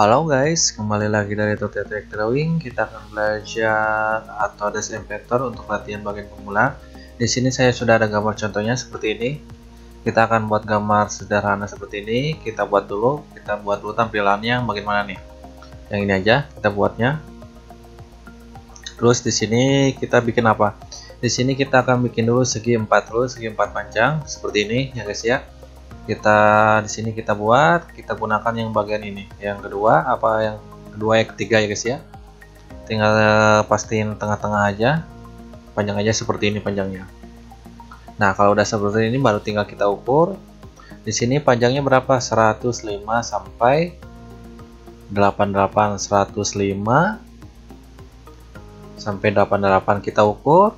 Halo guys, kembali lagi dari Autodesk Drawing. Kita akan belajar Autodesk Inventor untuk latihan bagian pemula. Di sini saya sudah ada gambar contohnya seperti ini. Kita akan buat gambar sederhana seperti ini. Kita buat dulu tampilannya bagaimana nih. Yang ini aja kita buatnya. Terus di sini kita bikin apa? Di sini kita akan bikin dulu segi empat panjang seperti ini ya guys ya. Kita gunakan yang bagian ini, yang ketiga ya guys ya. Tinggal pastiin tengah-tengah aja, panjang aja seperti ini panjangnya. Nah kalau udah seperti ini baru tinggal kita ukur. Di sini panjangnya berapa? 105 sampai 88, 105 sampai 88 kita ukur.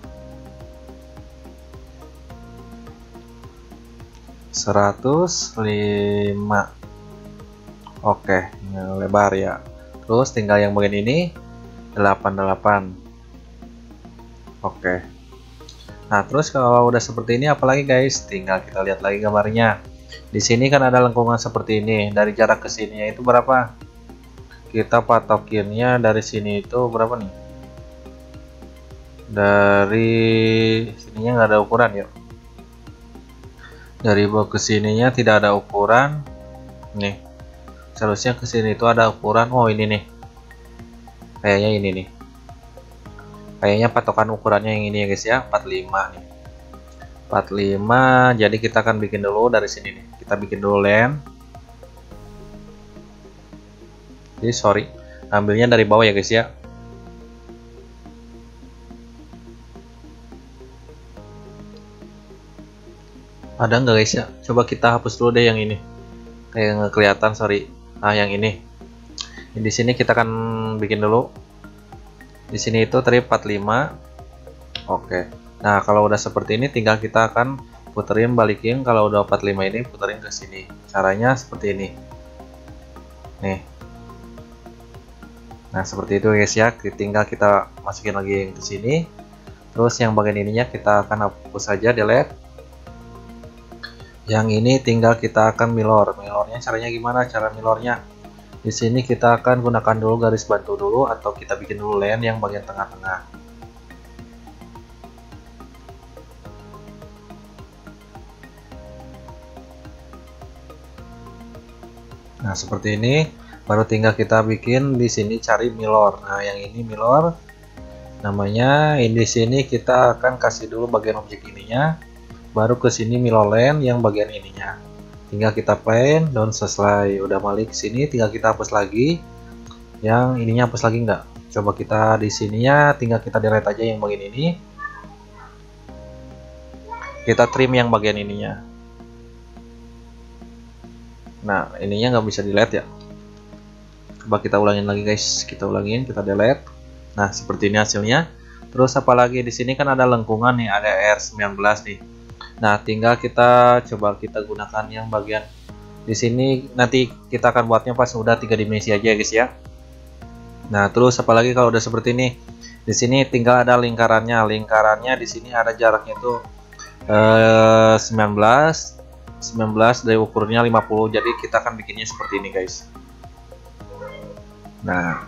105. Oke, yang lebar ya. Terus tinggal yang bagian ini 88. Oke. Nah, terus kalau udah seperti ini apalagi guys? Tinggal kita lihat lagi gambarnya. Di sini kan ada lengkungan seperti ini. Dari jarak ke sininya itu berapa? Kita patokinnya dari sini itu berapa nih? Dari sininya nggak ada ukuran ya. Dari bawah ke sininya tidak ada ukuran. Nih. Seharusnya ke sini itu ada ukuran. Oh, ini nih. Kayaknya ini nih. Kayaknya patokan ukurannya yang ini ya guys ya, 45 nih. 45. Jadi kita akan bikin dulu dari sini nih. Kita bikin dulu lem. Jadi sorry, ambilnya dari bawah ya guys ya. Ada nggak guys ya? Coba kita hapus dulu deh yang ini, kayak nggak kelihatan, sorry. Nah yang ini, di sini kita akan bikin dulu. Di sini itu tadi 45. Oke. Nah kalau udah seperti ini, tinggal kita akan puterin balikin. Kalau udah 45 ini puterin ke sini. Caranya seperti ini. Nih. Nah seperti itu guys ya. Tinggal kita masukin lagi yang ke sini. Terus yang bagian ininya kita akan hapus saja, delete. Yang ini tinggal kita akan milornya. Caranya gimana? Cara milornya di sini kita akan gunakan dulu garis bantu dulu, atau kita bikin dulu line yang bagian tengah-tengah. Nah seperti ini, baru tinggal kita bikin di sini, cari milor. Nah yang ini milor namanya. Ini di sini kita akan kasih dulu bagian objek ininya, baru ke sini mirror lane yang bagian ininya. Tinggal kita plane down, selesai. Udah balik ke sini, tinggal kita hapus lagi. Yang ininya hapus lagi enggak? Coba kita di sininya, tinggal kita delete aja yang bagian ini. Kita trim yang bagian ininya. Nah, ininya nggak bisa delete ya. Coba kita ulangin lagi guys, kita ulangin, kita delete. Nah, seperti ini hasilnya. Terus apalagi di sini kan ada lengkungan nih, ada R19 nih. Nah, tinggal kita gunakan yang bagian di sini. Nanti kita akan buatnya pas udah 3 dimensi aja, guys ya. Nah, terus apalagi kalau udah seperti ini, di sini tinggal ada lingkarannya. Lingkarannya di sini ada jaraknya itu 19 dari ukurnya 50. Jadi kita akan bikinnya seperti ini, guys. Nah,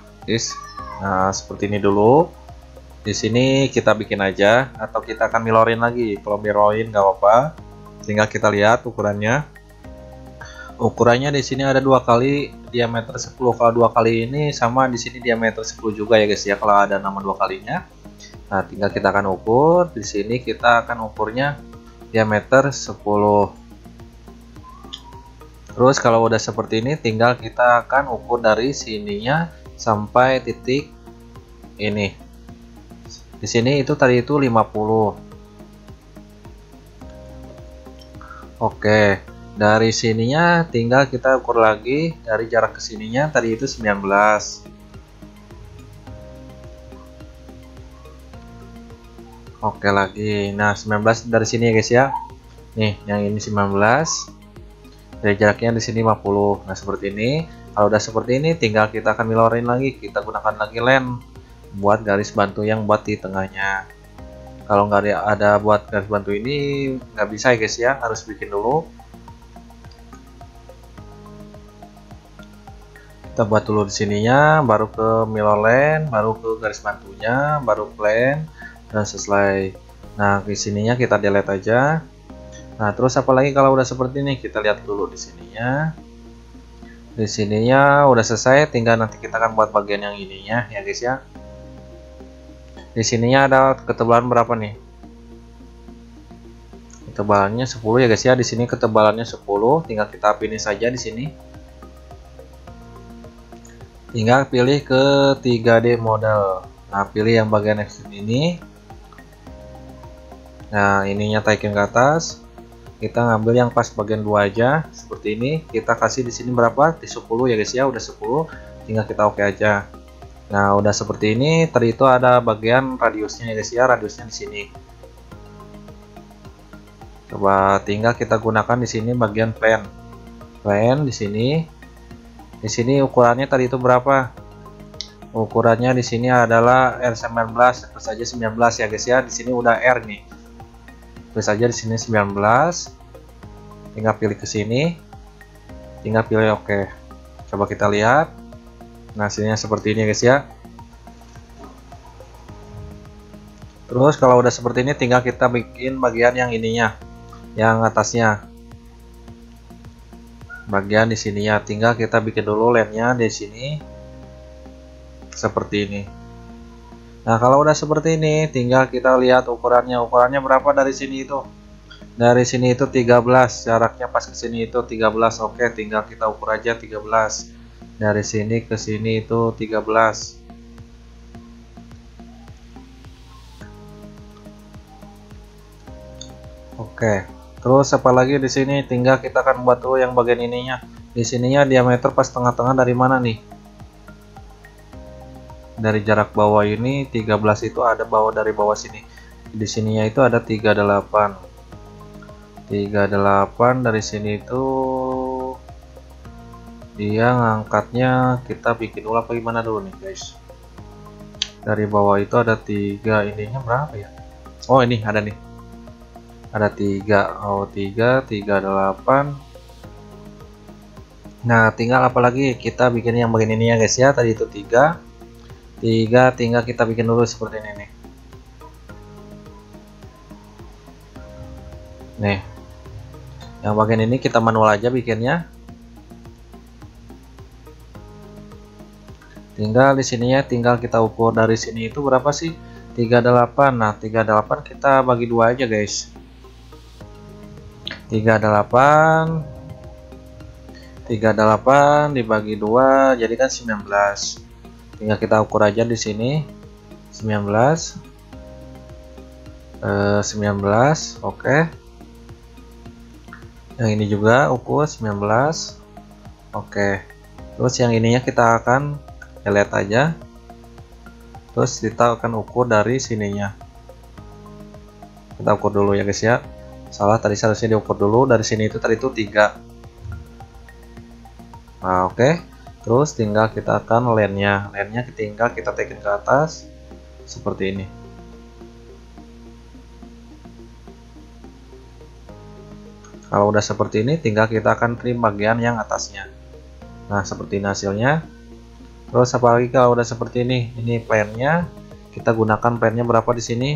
seperti ini dulu. Di sini kita bikin aja, atau kita akan milorin lagi. Kalau milorin nggak apa-apa, tinggal kita lihat ukurannya. Ukurannya di sini ada 2 kali diameter 10. Kalau 2 kali ini sama, di sini diameter 10 juga ya guys ya, kalau ada nama 2 kalinya. Nah tinggal kita akan ukur. Di sini kita akan ukurnya diameter 10. Terus kalau udah seperti ini, tinggal kita akan ukur dari sininya sampai titik ini. Di sini itu tadi itu 50. Oke, dari sininya tinggal kita ukur lagi dari jarak ke sininya, tadi itu 19. Oke lagi. Nah, 19 dari sini ya guys ya. Nih, yang ini 19. Dari jaraknya di sini 50. Nah, seperti ini. Kalau udah seperti ini, tinggal kita akan milorin lagi. Kita gunakan lagi lens buat garis bantu yang buat di tengahnya. Kalau nggak ada buat garis bantu ini nggak bisa ya guys ya, harus bikin dulu. Kita buat dulu di sininya, baru ke mirror lane, baru ke garis bantunya, baru plane, dan selesai. Nah, di sininya kita delete aja. Nah, terus apalagi kalau udah seperti ini, kita lihat dulu di sininya. Di sininya udah selesai, tinggal nanti kita akan buat bagian yang ininya ya guys ya. Di sininya ada ketebalan berapa nih? Ketebalannya 10 ya guys ya. Di sini ketebalannya 10, tinggal kita pilih saja di sini. Tinggal pilih ke 3D model. Nah, pilih yang bagian extrude ini. Nah, ininya taikin ke atas. Kita ngambil yang pas bagian 2 aja seperti ini. Kita kasih di sini berapa? Di 10 ya guys ya, udah 10. Tinggal kita oke aja. Nah, udah seperti ini. Tadi itu ada bagian radiusnya ya guys ya, radiusnya di sini. Coba tinggal kita gunakan di sini bagian plane. Plane di sini. Di sini ukurannya tadi itu berapa? Ukurannya di sini adalah R19, terus aja 19 ya guys ya. Di sini udah R nih. Terus aja di sini 19. Tinggal pilih ke sini. Tinggal pilih oke. Coba kita lihat. Nah, hasilnya seperti ini guys ya. Terus kalau udah seperti ini tinggal kita bikin bagian yang ininya, yang atasnya. Bagian di sini ya, tinggal kita bikin dulu lemnya di sini. Seperti ini. Nah, kalau udah seperti ini tinggal kita lihat ukurannya. Ukurannya berapa dari sini itu? Dari sini itu 13, jaraknya pas ke sini itu 13. Oke, tinggal kita ukur aja 13. Dari sini ke sini itu 13. Oke. Terus apalagi di sini tinggal kita akan buat dulu yang bagian ininya. Di sininya diameter pas tengah-tengah dari mana nih? Dari jarak bawah ini 13 itu ada bawah dari bawah sini. Di sininya itu ada 38. 38 dari sini itu dia ngangkatnya, kita bikin ulang apa gimana dulu nih guys. Dari bawah itu ada 3, ininya berapa ya? Oh, ini ada nih, ada 3. Oh, 3, 38. Nah, tinggal apalagi kita bikin yang bagian ini ya guys ya. Tadi itu 3, tinggal kita bikin dulu seperti ini nih. Nih, yang bagian ini kita manual aja bikinnya. Tinggal di sininya tinggal kita ukur dari sini itu berapa sih? 38. Nah, 38 kita bagi 2 aja guys. 38 dibagi 2 jadi kan 19. Tinggal kita ukur aja di sini 19. Oke. Yang ini juga ukur 19. Oke. Terus yang ininya kita akan delete aja. Terus kita akan ukur dari sininya. Kita ukur dulu ya guys ya. Salah, tadi seharusnya diukur dulu dari sini itu, tadi itu 3. Nah, oke. Terus tinggal kita akan lane-nya. Lane-nya tinggal kita tekan ke atas seperti ini. Kalau udah seperti ini tinggal kita akan trim bagian yang atasnya. Nah, seperti ini hasilnya. Terus apalagi kalau udah seperti ini plane-nya, kita gunakan plane-nya berapa di sini?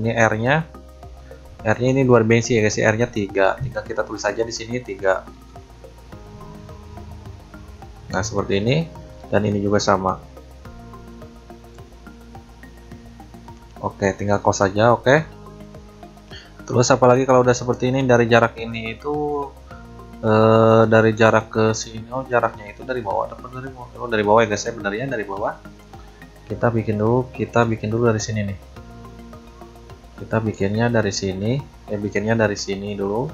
Ini R-nya. R-nya ini 2 dimensi ya guys, R-nya 3. Tinggal kita tulis aja di sini 3. Nah, seperti ini, dan ini juga sama. Oke, tinggal close aja, oke. Terus apalagi kalau udah seperti ini, dari jarak ini itu dari jarak ke sini, oh jaraknya itu dari bawah, dari bawah. Oh, dari bawah ya guys, sebenarnya dari bawah. Kita bikin dulu dari sini nih. Kita bikinnya dari sini, ya bikinnya dari sini dulu.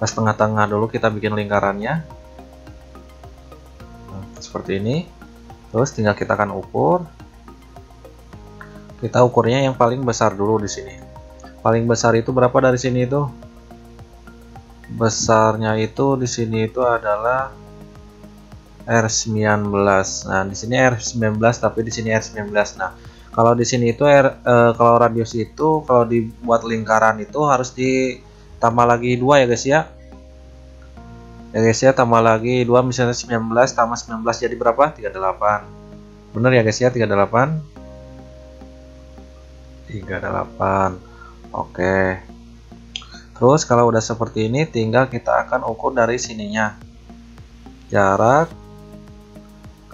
Pas tengah-tengah dulu kita bikin lingkarannya. Nah, seperti ini. Terus tinggal kita akan ukur. Kita ukurnya yang paling besar dulu di sini. Paling besar itu berapa dari sini itu? Besarnya itu di sini itu adalah R19. Nah, di sini R19 tapi di sini R19. Nah, kalau di sini itu kalau radius itu kalau dibuat lingkaran itu harus ditambah lagi 2 ya guys ya. ya guys ya, tambah lagi 2 misalnya 19 tambah 19 jadi berapa? 38. Bener ya guys ya, 38. Oke, terus kalau udah seperti ini tinggal kita akan ukur dari sininya, jarak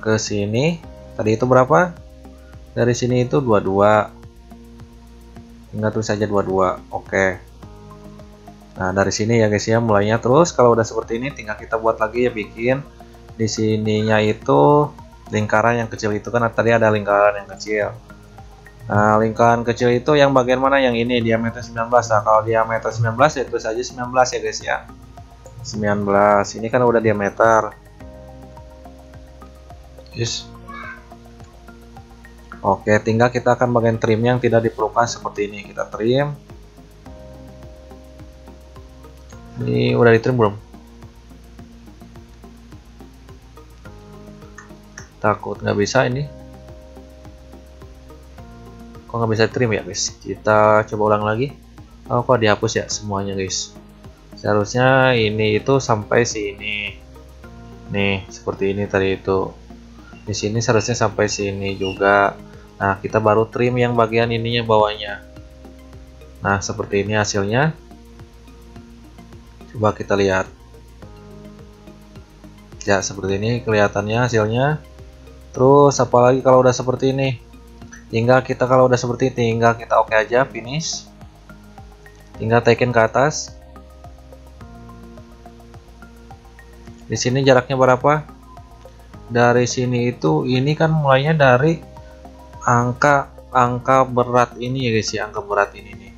ke sini tadi itu berapa, dari sini itu 22, tinggal tulis saja 22. Oke, nah dari sini ya guys ya mulainya. Terus kalau udah seperti ini tinggal kita buat lagi ya, bikin di sininya itu lingkaran yang kecil itu kan tadi ada lingkaran yang kecil. Nah lingkaran kecil itu yang bagian mana? Yang ini diameter 19. Nah kalau diameter 19 ya tulis aja 19 ya guys ya, 19. Ini kan udah diameter. Yes. Oke, tinggal kita akan bagian trim yang tidak diperlukan seperti ini, kita trim. Ini udah ditrim belum? Takut nggak bisa ini. Kok nggak bisa trim ya guys? Kita coba ulang lagi. Oh kok dihapus ya semuanya guys? Seharusnya ini itu sampai sini. Nih seperti ini tadi itu. Di sini seharusnya sampai sini juga. Nah kita baru trim yang bagian ininya bawahnya. Nah seperti ini hasilnya. Coba kita lihat ya, seperti ini kelihatannya hasilnya. Terus apalagi kalau udah seperti ini, tinggal kita oke aja, finish, tinggal tekan ke atas. Di sini jaraknya berapa? Dari sini itu ini kan mulainya dari angka berat ini ya guys ya, angka berat ini nih.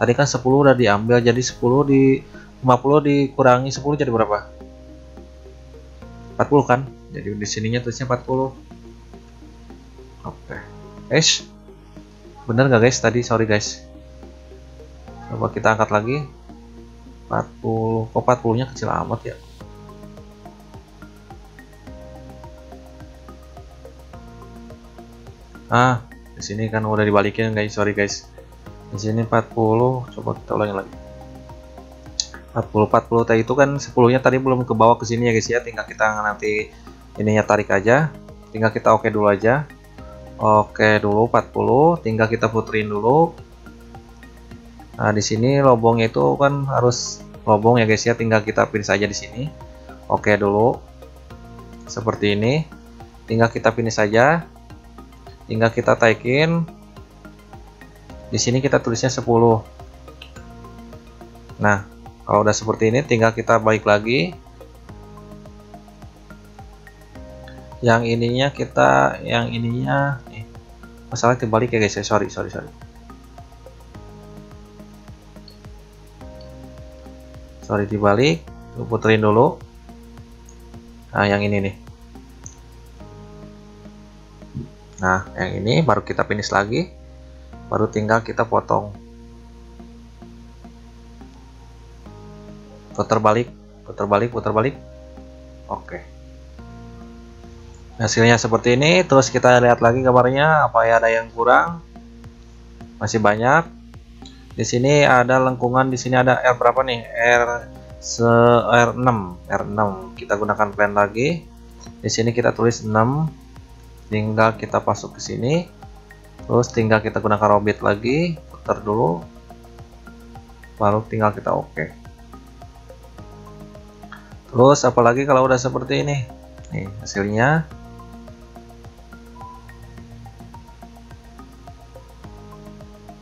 Tadi kan 10 udah diambil, jadi 50 dikurangi 10 jadi berapa? 40 kan? Jadi di sininya tulisnya 40. Oke. Bener nggak guys tadi? Sorry guys. Coba kita angkat lagi. 40. Kok 40-nya kecil amat ya? Ah, di sini kan udah dibalikin guys. Sorry guys. Di sini 40. Coba kita ulangi lagi. 40 tadi itu kan 10-nya tadi belum ke bawah ke sini ya guys ya, tinggal kita nanti ininya tarik aja, tinggal kita oke dulu aja. Oke dulu 40, tinggal kita puterin dulu. Nah di sini lobongnya itu kan harus lobong ya guys ya, tinggal kita finish aja di sini. Oke dulu seperti ini, tinggal kita finish aja, tinggal kita taikin. Di sini kita tulisnya 10. Nah kalau udah seperti ini tinggal kita balik lagi. Yang ininya kita, yang ininya masalah kebalik ya guys ya. Sorry dibalik, puterin dulu. Nah yang ini nih. Nah yang ini baru kita finish lagi, baru tinggal kita potong. putar balik. Oke, hasilnya seperti ini. Terus kita lihat lagi gambarnya, apa ya ada yang kurang, masih banyak. Di sini ada lengkungan, di sini ada R berapa nih, R6. Kita gunakan plan lagi, di sini kita tulis 6, tinggal kita masuk ke sini, terus tinggal kita gunakan robit lagi, putar dulu, baru tinggal kita oke. Terus apalagi kalau udah seperti ini nih hasilnya.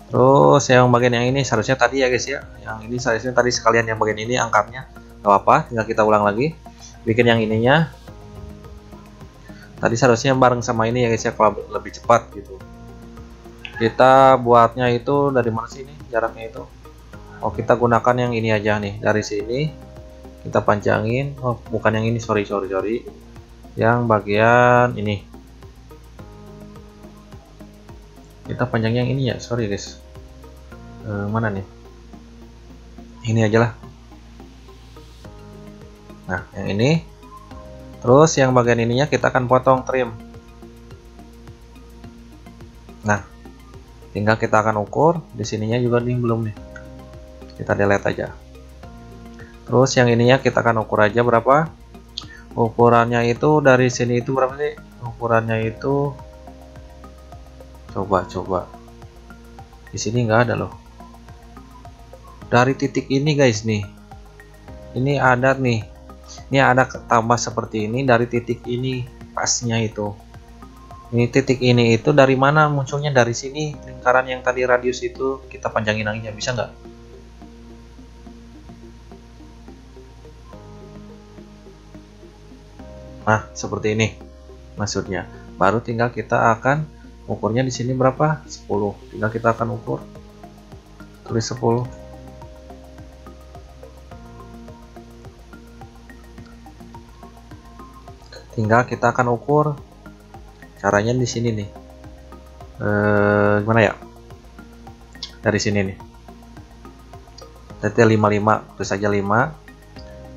Terus yang bagian yang ini seharusnya tadi ya guys ya, yang ini seharusnya tadi sekalian yang bagian ini angkatnya, gak apa-apa, tinggal kita ulang lagi, bikin yang ininya tadi seharusnya bareng sama ini ya guys ya, kalau lebih cepat gitu. Kita buatnya itu dari mana sih ini jaraknya itu? Oh kita gunakan yang ini aja nih, dari sini kita panjangin. Oh bukan yang ini, sorry, yang bagian ini kita panjang yang ini ya, sorry guys. Mana nih, ini aja lah. Nah yang ini, terus yang bagian ininya kita akan potong, trim. Nah tinggal kita akan ukur, di sininya juga ini belum nih, kita delete aja. Terus yang ininya kita akan ukur aja berapa. Ukurannya itu dari sini itu berapa sih? Ukurannya itu coba di sini nggak ada loh. Dari titik ini guys nih. Ini ada nih. Ini ada tambah seperti ini dari titik ini pasnya itu. Ini titik ini itu dari mana munculnya? Dari sini, lingkaran yang tadi radius itu kita panjangin lagi, bisa nggak? Nah, seperti ini maksudnya. Baru tinggal kita akan ukurnya di sini berapa? 10. Tinggal kita akan ukur. Tulis 10. Tinggal kita akan ukur. Caranya di sini nih, gimana ya? Dari sini nih, dari 55, terus aja 5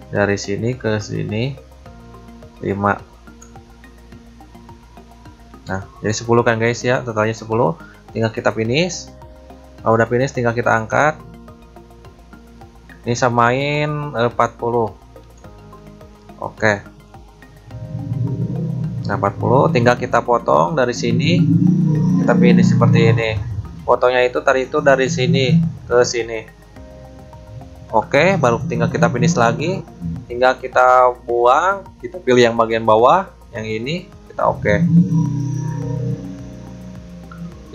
dari sini ke sini 5. Nah, jadi 10 kan guys ya, totalnya 10. Tinggal kita finish. Kalau udah finish, tinggal kita angkat. Ini samain 40. Oke. Nah, 40 tinggal kita potong dari sini, kita pilih seperti ini. Potongnya itu tadi itu dari sini ke sini. Oke, baru tinggal kita finish lagi. Tinggal kita buang, kita pilih yang bagian bawah, yang ini kita oke.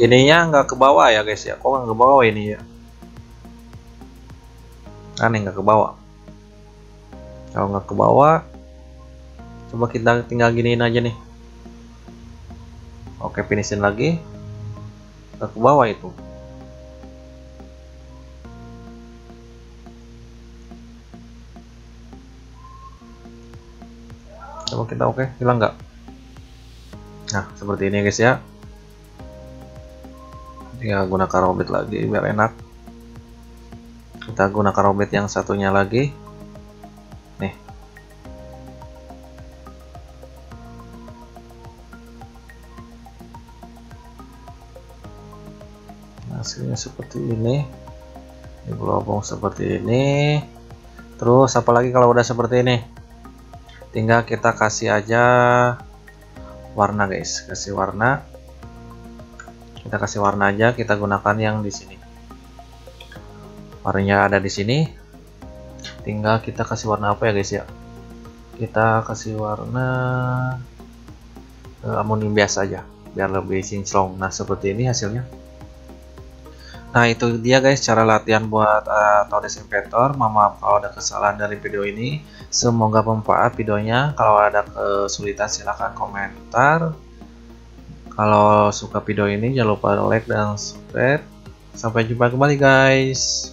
Ininya nggak ke bawah ya guys ya, kok nggak ke bawah ini ya? Aneh nggak ke bawah. Kalau nggak ke bawah, coba kita tinggal giniin aja nih. Oke, finishin lagi ke bawah itu. Coba kita oke, hilang nggak? Nah, seperti ini guys ya. Tinggal gunakan robit lagi biar enak. Kita gunakan robit yang satunya lagi. Hasilnya seperti ini, digelobong seperti ini. Terus apalagi kalau udah seperti ini, tinggal kita kasih aja warna guys, kasih warna. Kita kasih warna aja, kita gunakan yang di sini. Warnanya ada di sini. Tinggal kita kasih warna apa ya guys ya? Kita kasih warna amonium biasa aja, biar lebih sinclong. Nah, seperti ini hasilnya. Nah, itu dia guys cara latihan buat Autodesk Inventor. Mohon maaf kalau ada kesalahan dari video ini. Semoga bermanfaat videonya. Kalau ada kesulitan silahkan komentar. Kalau suka video ini jangan lupa like dan subscribe. Sampai jumpa kembali guys.